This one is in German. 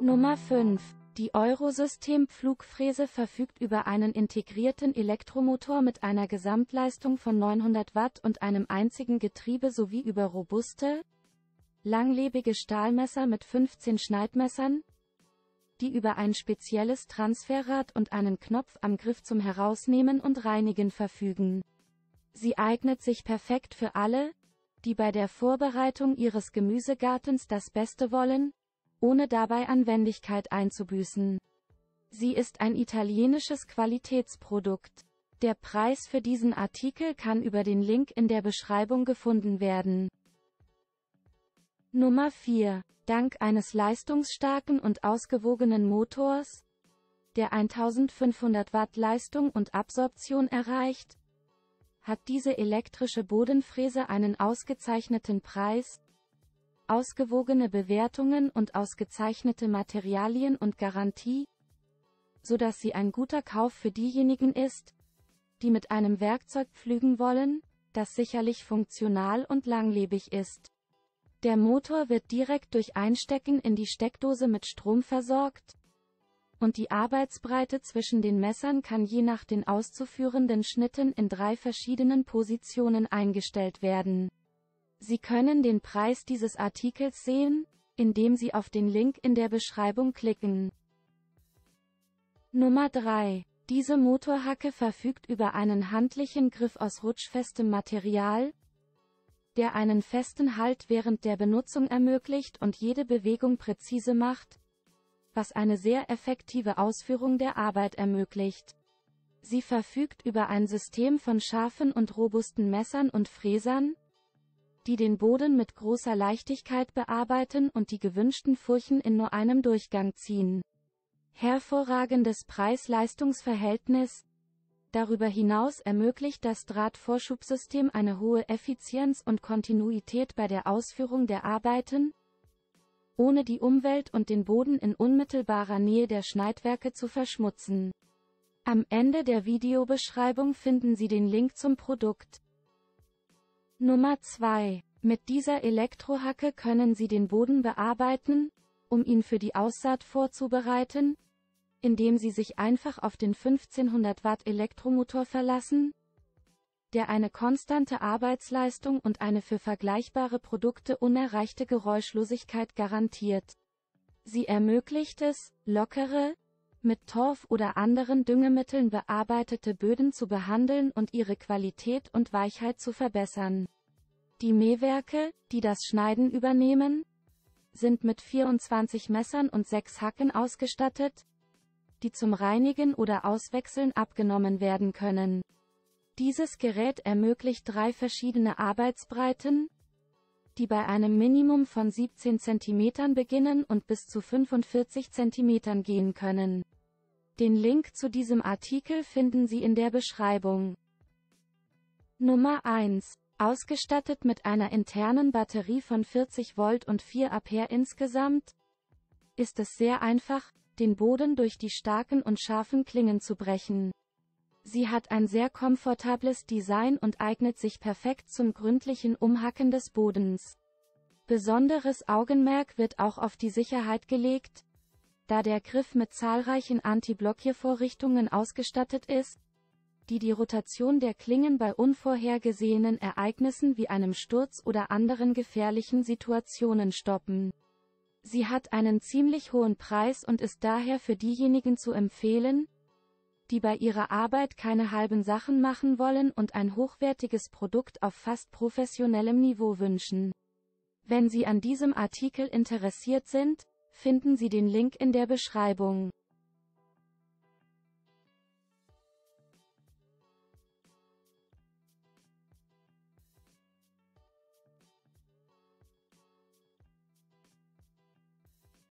Nummer 5. Die Eurosystem-Pflugfräse verfügt über einen integrierten Elektromotor mit einer Gesamtleistung von 900 Watt und einem einzigen Getriebe sowie über robuste, langlebige Stahlmesser mit 15 Schneidmessern, die über ein spezielles Transferrad und einen Knopf am Griff zum Herausnehmen und Reinigen verfügen. Sie eignet sich perfekt für alle, die bei der Vorbereitung ihres Gemüsegartens das Beste wollen, ohne dabei an Wendigkeit einzubüßen. Sie ist ein italienisches Qualitätsprodukt. Der Preis für diesen Artikel kann über den Link in der Beschreibung gefunden werden. Nummer 4. Dank eines leistungsstarken und ausgewogenen Motors, der 1500 Watt Leistung und Absorption erreicht, hat diese elektrische Bodenfräse einen ausgezeichneten Preis, ausgewogene Bewertungen und ausgezeichnete Materialien und Garantie, so dass sie ein guter Kauf für diejenigen ist, die mit einem Werkzeug pflügen wollen, das sicherlich funktional und langlebig ist. Der Motor wird direkt durch Einstecken in die Steckdose mit Strom versorgt, und die Arbeitsbreite zwischen den Messern kann je nach den auszuführenden Schnitten in 3 verschiedenen Positionen eingestellt werden. Sie können den Preis dieses Artikels sehen, indem Sie auf den Link in der Beschreibung klicken. Nummer 3. Diese Motorhacke verfügt über einen handlichen Griff aus rutschfestem Material, der einen festen Halt während der Benutzung ermöglicht und jede Bewegung präzise macht, was eine sehr effektive Ausführung der Arbeit ermöglicht. Sie verfügt über ein System von scharfen und robusten Messern und Fräsern, die den Boden mit großer Leichtigkeit bearbeiten und die gewünschten Furchen in nur einem Durchgang ziehen. Hervorragendes Preis-Leistungs-Verhältnis. Darüber hinaus ermöglicht das Drahtvorschubsystem eine hohe Effizienz und Kontinuität bei der Ausführung der Arbeiten, ohne die Umwelt und den Boden in unmittelbarer Nähe der Schneidwerke zu verschmutzen. Am Ende der Videobeschreibung finden Sie den Link zum Produkt. Nummer 2. Mit dieser Elektrohacke können Sie den Boden bearbeiten, um ihn für die Aussaat vorzubereiten, indem Sie sich einfach auf den 1500 Watt Elektromotor verlassen, der eine konstante Arbeitsleistung und eine für vergleichbare Produkte unerreichte Geräuschlosigkeit garantiert. Sie ermöglicht es, lockere, mit Torf oder anderen Düngemitteln bearbeitete Böden zu behandeln und ihre Qualität und Weichheit zu verbessern. Die Mähwerke, die das Schneiden übernehmen, sind mit 24 Messern und 6 Hacken ausgestattet, die zum Reinigen oder Auswechseln abgenommen werden können. Dieses Gerät ermöglicht 3 verschiedene Arbeitsbreiten, die bei einem Minimum von 17 cm beginnen und bis zu 45 cm gehen können. Den Link zu diesem Artikel finden Sie in der Beschreibung. Nummer 1. Ausgestattet mit einer internen Batterie von 40 Volt und 4 Ampere insgesamt, ist es sehr einfach, den Boden durch die starken und scharfen Klingen zu brechen. Sie hat ein sehr komfortables Design und eignet sich perfekt zum gründlichen Umhacken des Bodens. Besonderes Augenmerk wird auch auf die Sicherheit gelegt, da der Griff mit zahlreichen Anti-Blockiervorrichtungen ausgestattet ist, die die Rotation der Klingen bei unvorhergesehenen Ereignissen wie einem Sturz oder anderen gefährlichen Situationen stoppen. Sie hat einen ziemlich hohen Preis und ist daher für diejenigen zu empfehlen, die bei ihrer Arbeit keine halben Sachen machen wollen und ein hochwertiges Produkt auf fast professionellem Niveau wünschen. Wenn Sie an diesem Artikel interessiert sind, finden Sie den Link in der Beschreibung.